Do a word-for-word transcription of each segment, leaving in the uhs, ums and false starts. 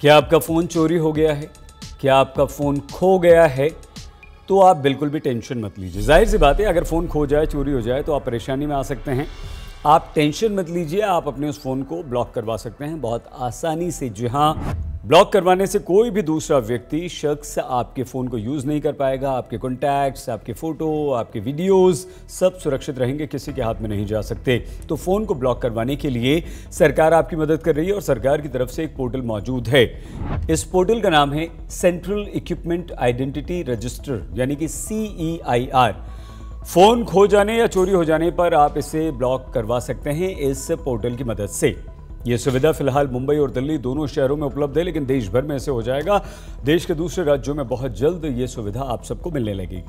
क्या आपका फ़ोन चोरी हो गया है, क्या आपका फ़ोन खो गया है, तो आप बिल्कुल भी टेंशन मत लीजिए। जाहिर सी बात है, अगर फ़ोन खो जाए, चोरी हो जाए तो आप परेशानी में आ सकते हैं। आप टेंशन मत लीजिए, आप अपने उस फ़ोन को ब्लॉक करवा सकते हैं बहुत आसानी से। जी हाँ, ब्लॉक करवाने से कोई भी दूसरा व्यक्ति, शख्स आपके फ़ोन को यूज़ नहीं कर पाएगा। आपके कॉन्टैक्ट्स, आपके फ़ोटो, आपके वीडियोस सब सुरक्षित रहेंगे, किसी के हाथ में नहीं जा सकते। तो फ़ोन को ब्लॉक करवाने के लिए सरकार आपकी मदद कर रही है और सरकार की तरफ से एक पोर्टल मौजूद है। इस पोर्टल का नाम है सेंट्रल इक्विपमेंट आइडेंटिटी रजिस्टर, यानी कि सी ई आई आर। फ़ोन खो जाने या चोरी हो जाने पर आप इसे ब्लॉक करवा सकते हैं इस पोर्टल की मदद से। ये सुविधा फिलहाल मुंबई और दिल्ली दोनों शहरों में उपलब्ध है, लेकिन देश भर में ऐसे हो जाएगा। देश के दूसरे राज्यों में बहुत जल्द ये सुविधा आप सबको मिलने लगेगी।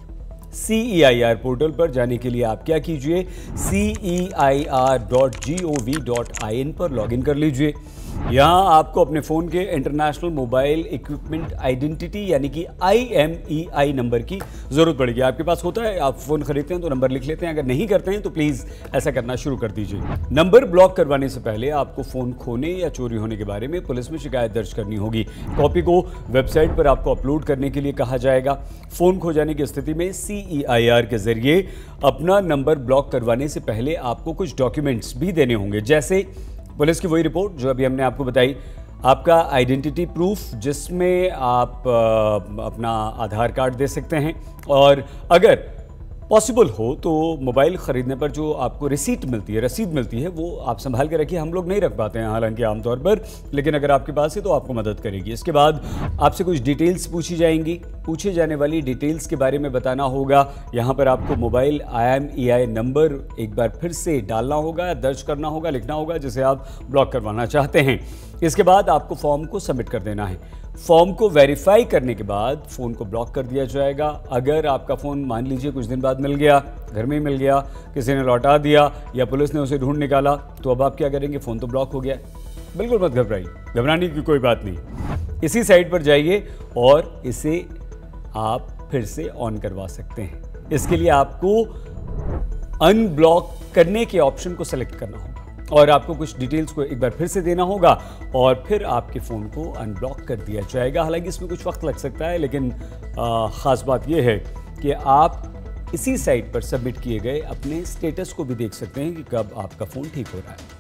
सी ई आई आर पोर्टल पर जाने के लिए आप क्या कीजिए, C E I R dot G O V dot I N पर लॉगिन कर लीजिए। यहाँ आपको अपने फ़ोन के इंटरनेशनल मोबाइल इक्विपमेंट आइडेंटिटी यानी कि आई एम ई आई नंबर की ज़रूरत पड़ेगी। आपके पास होता है, आप फ़ोन खरीदते हैं तो नंबर लिख लेते हैं, अगर नहीं करते हैं तो प्लीज़ ऐसा करना शुरू कर दीजिए। नंबर ब्लॉक करवाने से पहले आपको फ़ोन खोने या चोरी होने के बारे में पुलिस में शिकायत दर्ज करनी होगी। कॉपी को वेबसाइट पर आपको अपलोड करने के लिए कहा जाएगा। फ़ोन खो जाने की स्थिति में सी ई आई आर के ज़रिए अपना नंबर ब्लॉक करवाने से पहले आपको कुछ डॉक्यूमेंट्स भी देने होंगे, जैसे पुलिस की वही रिपोर्ट जो अभी हमने आपको बताई, आपका आइडेंटिटी प्रूफ जिसमें आप अपना आधार कार्ड दे सकते हैं, और अगर पॉसिबल हो तो मोबाइल ख़रीदने पर जो आपको रिसीट मिलती है, रसीद मिलती है, वो आप संभाल के रखिए। हम लोग नहीं रख पाते हैं हालांकि आमतौर पर, लेकिन अगर आपके पास है तो आपको मदद करेगी। इसके बाद आपसे कुछ डिटेल्स पूछी जाएंगी। पूछे जाने वाली डिटेल्स के बारे में बताना होगा। यहाँ पर आपको mobile I M E I number एक बार फिर से डालना होगा, दर्ज करना होगा, लिखना होगा, जिसे आप ब्लॉक करवाना चाहते हैं। इसके बाद आपको फॉर्म को सबमिट कर देना है। फॉर्म को वेरीफाई करने के बाद फ़ोन को ब्लॉक कर दिया जाएगा। अगर आपका फ़ोन मान लीजिए कुछ दिन बाद मिल गया, घर में ही मिल गया, किसी ने लौटा दिया या पुलिस ने उसे ढूंढ निकाला, तो अब आप क्या करेंगे, फ़ोन तो ब्लॉक हो गया। बिल्कुल मत घबराइए, घबराने की कोई बात नहीं। इसी साइट पर जाइए और इसे आप फिर से ऑन करवा सकते हैं। इसके लिए आपको अनब्लॉक करने के ऑप्शन को सेलेक्ट करना होगा और आपको कुछ डिटेल्स को एक बार फिर से देना होगा और फिर आपके फ़ोन को अनब्लॉक कर दिया जाएगा। हालांकि इसमें कुछ वक्त लग सकता है, लेकिन ख़ास बात यह है कि आप इसी साइट पर सबमिट किए गए अपने स्टेटस को भी देख सकते हैं कि कब आपका फ़ोन ठीक हो रहा है।